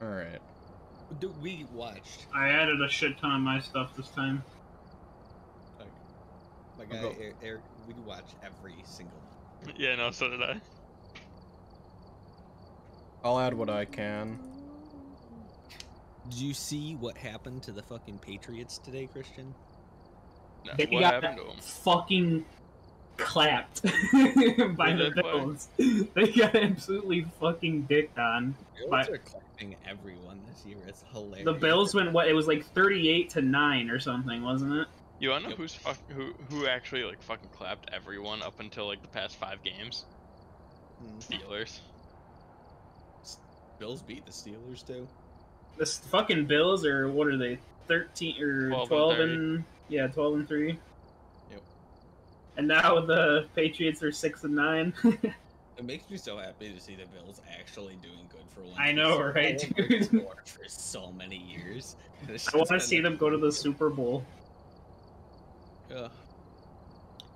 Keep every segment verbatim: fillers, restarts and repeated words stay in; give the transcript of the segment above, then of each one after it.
All right. Dude, we watched. I added a shit ton of my stuff this time. Like, like I, Eric, Eric, we watched every single one. Yeah, no, so did I. I'll add what I can. Did you see what happened to the fucking Patriots today, Christian? No, they what got happened to them? Fucking clapped by the Bills. They got absolutely fucking dicked on. Bills by... are clapping everyone this year. It's hilarious. The Bills went what? It was like thirty-eight to nine or something, wasn't it? You wanna know yep. who's fuck who who actually like fucking clapped everyone up until like the past five games? Mm. Steelers. Bills beat the Steelers too. The fucking Bills are, what are they, thirteen or twelve, twelve and yeah, twelve and three. Yep. And now the Patriots are six and nine. It makes me so happy to see the Bills actually doing good for one. I know, right, dude? For so many years. I want to see them go to the Super Bowl. Yeah.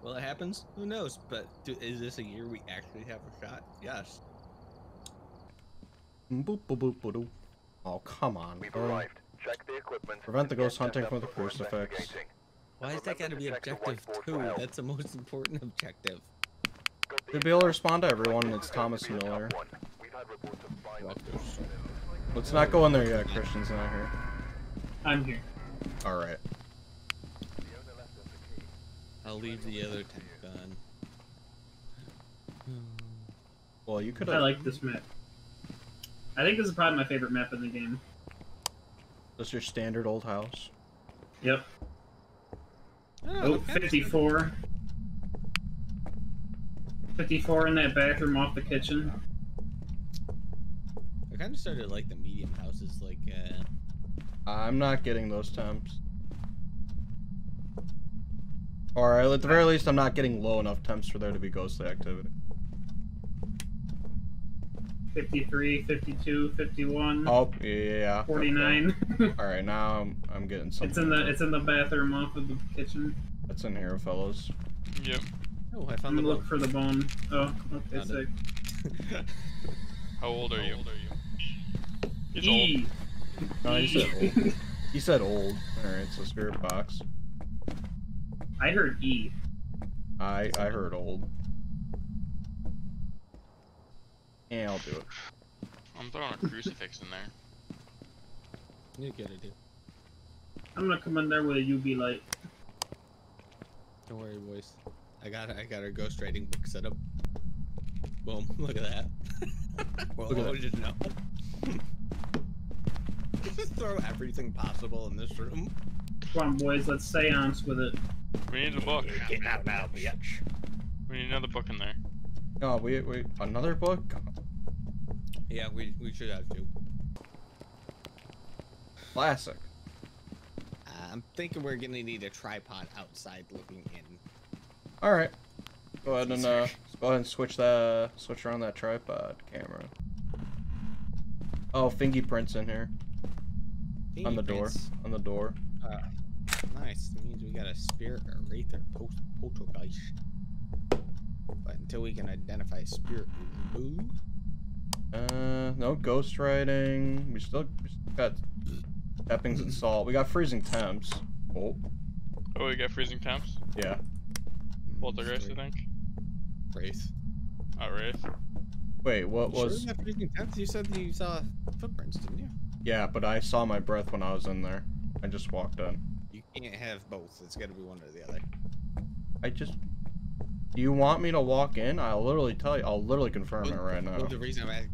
Well, it happens. Who knows? But is this a year we actually have a shot? Yes. Boop, boop, boop, boop. Oh, come on, we've arrived. Check the equipment. Prevent the ghost hunting from the force effects. Why is that gotta be objective two? That's the most important objective. To be able to respond to everyone, it's Thomas Miller. Let's not go in there yet, Christian's not here. I'm here. Alright. I'll leave the other tank on. Well, you could've... I like this map. I think this is probably my favorite map in the game. That's your standard old house? Yep. Oh, fifty-four. fifty-four in that bathroom off the kitchen. I kind of started like the medium houses, like, uh... I'm not getting those temps. Or at the very least, I'm not getting low enough temps for there to be ghostly activity. fifty-three, fifty-two, fifty-one. Oh yeah. forty-nine. Okay. All right, now I'm I'm getting something. It's in the it's in the bathroom off of the kitchen. That's in here, fellas. Yep. Oh, I found I'm the look bone. for the bone. Oh, okay, Found sick. How old are How you? Old are you? He's e. old. No, he said old. He said old. All right, so spirit box. I heard E. I I heard old. Yeah, I'll do it. I'm throwing a crucifix in there. You get it, dude. I'm gonna come in there with a U V light. Don't worry, boys. I got I got our ghostwriting book set up. Boom! Look at that. Well, look at that. Just know. Just throw everything possible in this room. Come on, boys. Let's seance with it. We need a book. Get out now, bitch. We need another book in there. No, wait, wait. Another book? Yeah, we we should have to. Classic. Uh, I'm thinking we're gonna need a tripod outside looking in. All right. Go ahead and uh, go ahead and switch that switch around that tripod camera. Oh, fingerprints in here. Fingy on the prints. door. On the door. Uh, nice. That means we got a spirit or wraith or post poltergeist. But until we can identify a spirit, we move. Uh, no ghostwriting. We still, we still got tappings and salt. We got freezing temps. Oh. Oh, we got freezing temps? Yeah. Poltergeist, I think. Wraith. Oh, Wraith. Wait, what you was. Sure you got freezing temps? You said you saw footprints, didn't you? Yeah, but I saw my breath when I was in there. I just walked in. You can't have both. It's gotta be one or the other. I just. Do you want me to walk in? I'll literally tell you. I'll literally confirm well, it right well, now. The reason I'm asking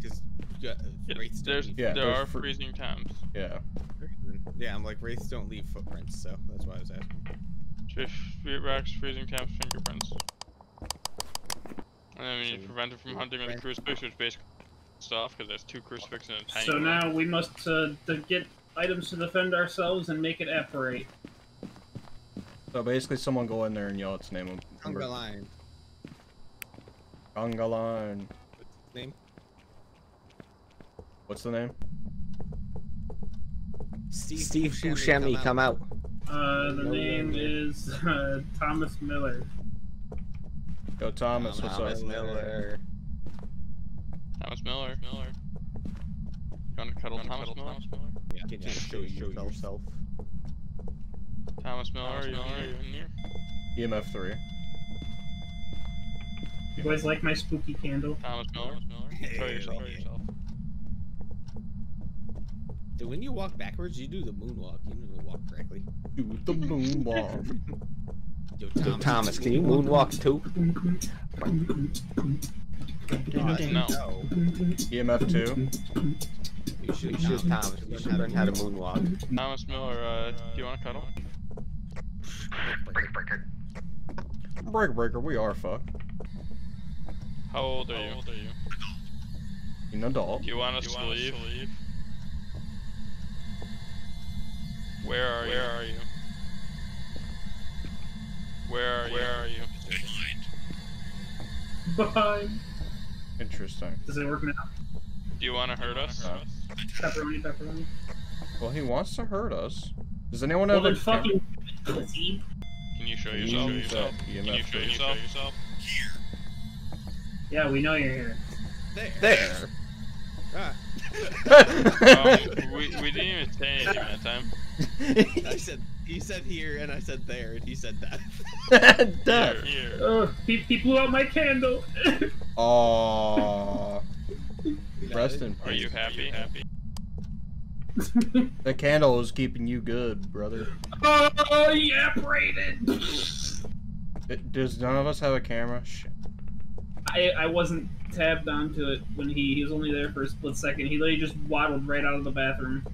because wraiths don't leave. Yeah, there are fr freezing temps. Yeah. Yeah, I'm like wraiths don't leave footprints, so that's why I was asking. Spirit rocks, freezing temps, fingerprints. And then we need to prevent it from hunting with a crucifix, which basically stuff because there's two crucifixes and a tiny. So one. Now we must uh, get items to defend ourselves and make it apparate. So basically, someone go in there and yell its name. Conga line. Conga line. What's his name? What's the name? Steve, Steve Buscemi, come, come out. Uh, the no, name no, no. is uh, Thomas Miller. Yo, Thomas, Thomas what's up? Miller. Thomas Miller. Thomas Miller. You want to cuddle Thomas Miller? Yeah. Can you show yourself? Thomas Miller, are you in here? E M F three. You guys like my spooky candle? Thomas Miller. Show yourself. Dude, when you walk backwards, you do the moonwalk. You don't even walk correctly. Do the moonwalk. Yo, Thomas, Yo, Thomas can you moonwalk too? God, no. E M F two. You should, you should Thomas. You should learn how to moonwalk. Thomas Miller, uh, do you want to cuddle? Breaker, breaker. Breaker, breaker. We are fucked. How old are How you? Old are you? You're an adult. You want us to leave? Where are Where you? Where are you? Where are Where you? Where are you? Behind. Interesting. Does it work now? Do you want to hurt us? us? Pepperoni, pepperoni. Well, he wants to hurt us. Does anyone well, ever? Fucking. Can you show yourself? You show yourself? Can you show yourself? yourself? Here. Yeah, we know you're here. There. There. Ah. um, we, we didn't even say anything that time. I said he said here and I said there and he said that. There. Here. Oh, he, he blew out my candle. Oh. Preston, are you happy? Are you happy? The candle is keeping you good, brother. Oh, yeah, Brayden. It, does none of us have a camera? Shit. I, I wasn't tabbed onto it when he, he was only there for a split second. He literally just waddled right out of the bathroom.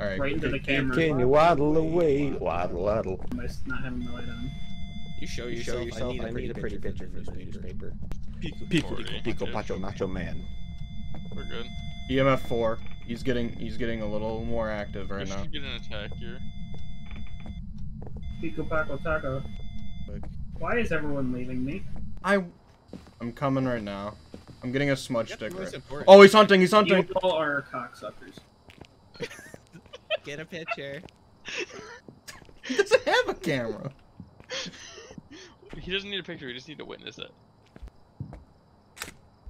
All right, right into the camera. Can you waddle away? Waddle, waddle. I'm just not having the light on. You show yourself. You show yourself. I need, I need a pretty picture, picture for this newspaper. Pico, pico, pico, pico pacho, macho man. We're good. E M F four. He's getting he's getting a little more active right now. We should get an attack here. Pico pacho taco. Why is everyone leaving me? I. I'm coming right now. I'm getting a smudge sticker. Oh, he's hunting, he's hunting! You all are cocksuckers. Get a picture. He doesn't have a camera! He doesn't need a picture, we just need to witness it.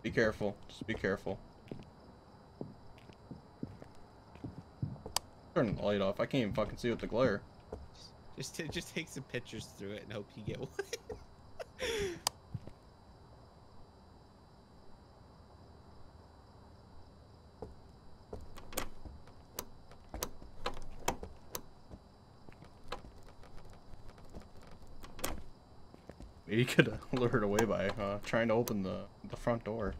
Be careful. Just be careful. Turn the light off. I can't even fucking see with the glare. Just, just, just take some pictures through it and hope you get one. You could lure it away by uh, trying to open the the front door.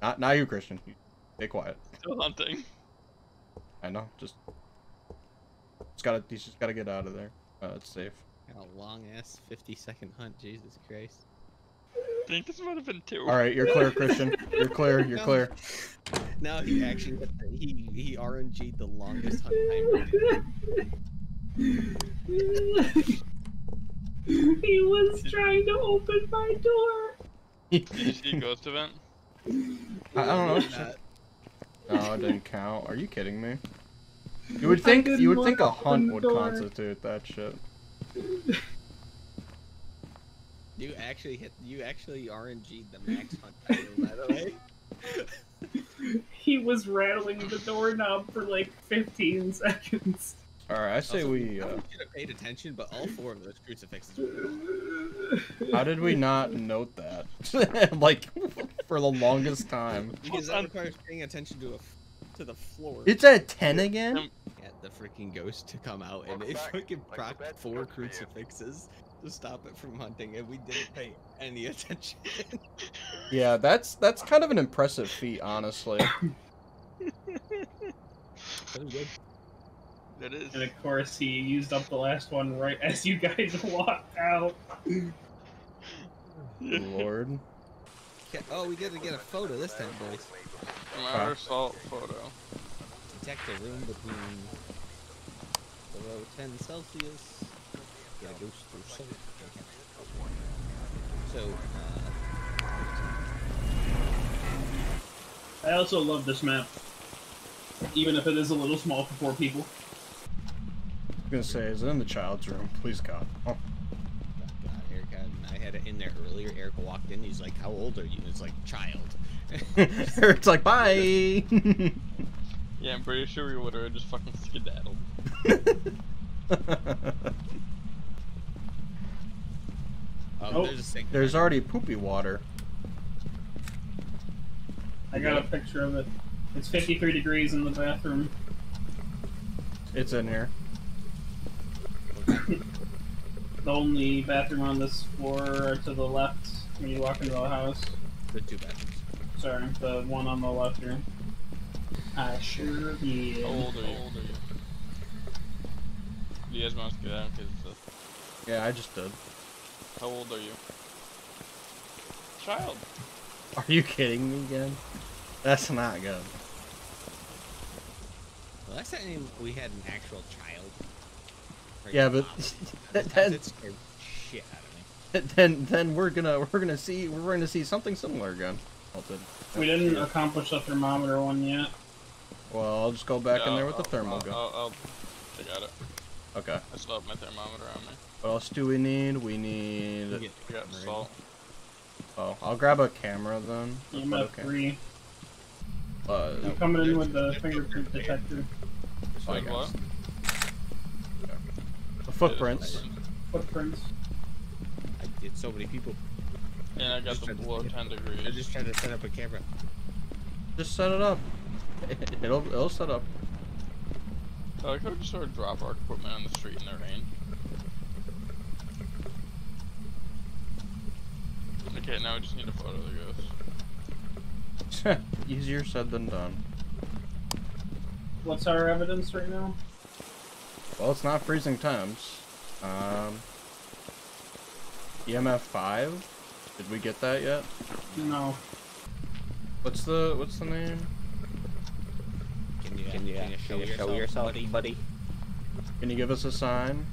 Not not you, Christian. You stay quiet. Still hunting. I know. Just it's gotta. He's just gotta get out of there. Uh, it's safe. Got a long ass fifty second hunt. Jesus Christ. I think this might have been two. All right, you're clear, Christian. You're clear. You're no. clear. No, he actually he he R N G'd the longest hunt time. He was trying to open my door. Did you see a ghost event? I don't know. No, it didn't count. Are you kidding me? You would think you would think a hunt would constitute that shit. You actually hit. You actually R N G'd the max hunt title, by the way. He was rattling the doorknob for like fifteen seconds. Alright, I say also, we. Uh, I should have paid attention, but all four of those crucifixes were. How did we not note that? Like, for the longest time. Because that requires paying attention to a, to the floor. It's at ten again? Get the freaking ghost to come out, and they fucking proc four crucifixes to stop it from hunting, and we didn't pay any attention. Yeah, that's that's kind of an impressive feat, honestly. That was good. It is. And of course, he used up the last one right as you guys walked out. Lord. Oh, we got to get a photo this time, boys. An assault photo. Detect the room between below ten Celsius. Yeah, ghost or something. So, uh... I also love this map. Even if it is a little small for four people. I was gonna say, is it in the child's room? Please, God. Oh. God, Eric had, I had it in there earlier. Eric walked in. He's like, "How old are you?" It's like, "Child." Eric's like, "Bye." Yeah, I'm pretty sure we would have just fucking skedaddled. um, oh, there's, a there's already poopy water. I got a picture of it. It's fifty-three degrees in the bathroom. It's in here. The only bathroom on this floor to the left when you walk into the house. The two bathrooms. Sorry, the one on the left here. I sure did. How old are you? Old are you? You guys want to get out because it's a... Yeah, I just did. How old are you? Child. Are you kidding me again? That's not good. The last time we had an actual child. Yeah, but that, that, that scared shit out of me. Then, then we're gonna we're gonna see we're gonna see something similar again. We didn't accomplish the thermometer one yet. Well, I'll just go back no, in there with I'll, the thermal I'll, gun. I'll, I'll, I got it. Okay. I still have my thermometer on me. What else do we need? We need. We got salt. Oh, I'll grab a camera then. E M F three. Uh, I'm coming in with the fingerprint detector. Oh, like what? Okay. The footprints. Footprints. I did so many people. And I got the below ten degrees. I just tried to set up a camera. Just set it up. It'll it'll set up. I could just sort of drop our equipment on the street in the rain. Okay, now we just need a photo that goes. Easier said than done. What's our evidence right now? Well, it's not freezing temps. Um, E M F five? Did we get that yet? No. What's the what's the name? Can you, can you, can you show, can you show yourself, yourself buddy? buddy? Can you give us a sign?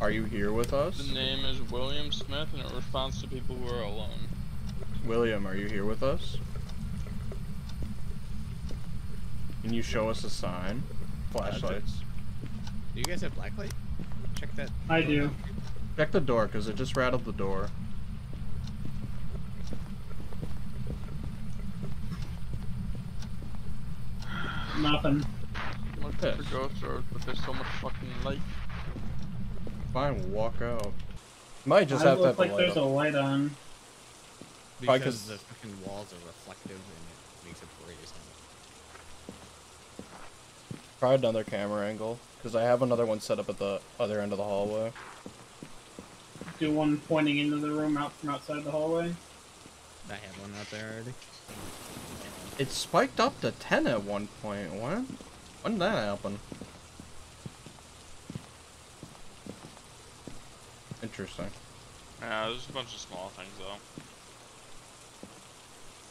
Are you here with us? The name is William Smith, and it responds to people who are alone. William, are you here with us? Can you show us a sign? Flashlights. Do you guys have blacklight? Check that. I do. Check the door, because it just rattled the door. Nothing. I'm looking for ghost roads, but there's so much fucking light. Fine, walk out. Might just I have to have like a light there's on. a light on. Because, because the fucking walls are reflective and it makes it great or something. Try another camera angle, because I have another one set up at the other end of the hallway. Do one pointing into the room out from outside the hallway. I have one out there already. It spiked up to ten at one point. When? When did that happen? Interesting. Yeah, there's a bunch of small things though.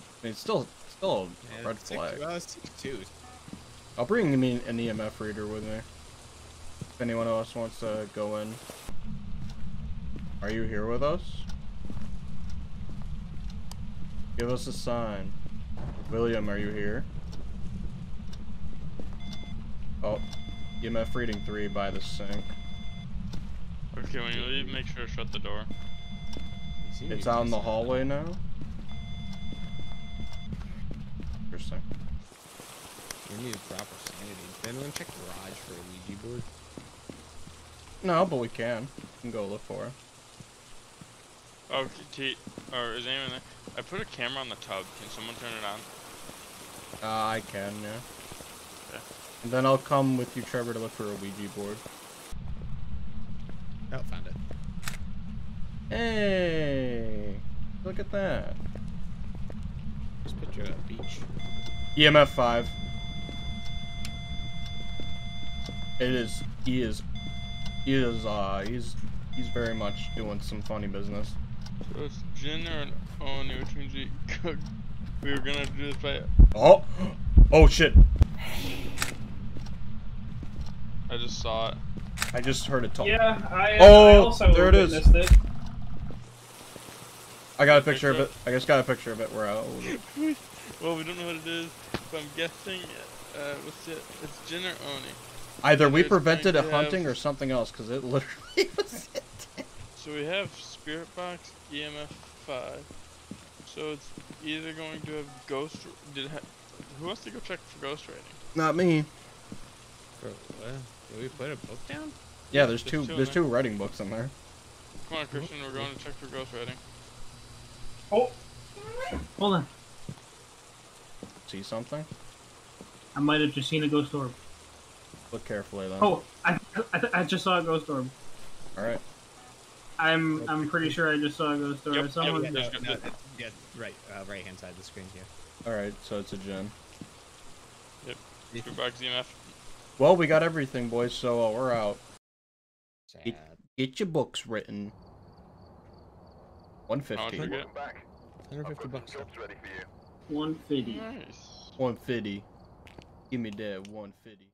I mean, it's still, still a yeah, red flag. Well, it's two. I'll bring me an E M F reader with me. If anyone else wants to go in. Are you here with us? Give us a sign. William, are you here? Oh, E M F reading three by the sink. Okay, when you leave, make sure to shut the door. It's out in the hallway now? Interesting. We need proper sanity. Did anyone check garage for a Ouija board? No, but we can. We can go look for it. Oh, T, or is anyone there? I put a camera on the tub. Can someone turn it on? Uh, I can, yeah. yeah. And then I'll come with you, Trevor, to look for a Ouija board. Oh, found it. Hey! Look at that. Just picture a beach. E M F five. It is, he is, he is, uh, he's, he's very much doing some funny business. So it's gin or an oni, which means we cook. We were gonna do this by... Oh! Oh shit! I just saw it. I just heard it talk. Yeah, I, oh, I also there it is. It. I got a picture of it. I just got a picture of it. We're out. Well, we don't know what it is, but I'm guessing uh, what's it? It's gin or oni. Either and we prevented it hunting have... or something else, because it literally was it. So we have spirit box, E M F five, So it's either going to have ghost. Did ha who wants to go check for ghost writing? Not me. Bro, what? Did we put a book down? Yeah, yeah there's, there's two. two there's there. two writing books in there. Come on, Christian. We're going to check for ghost writing. Oh, hold on. See something? I might have just seen a ghost orb. Look carefully, though. Oh, I I, th I just saw a ghost orb. All right. I'm I'm pretty sure I just saw a ghost orb. Yep, Someone yep, no, no, no, yeah, right, uh, right hand side of the screen here. All right, so it's a gen. Yep. Two bucks E M F. Well, we got everything, boys. So uh, we're out. Get, get your books written. One fifty. Hundred fifty bucks. One fifty. Nice. One fifty. Give me that one fifty.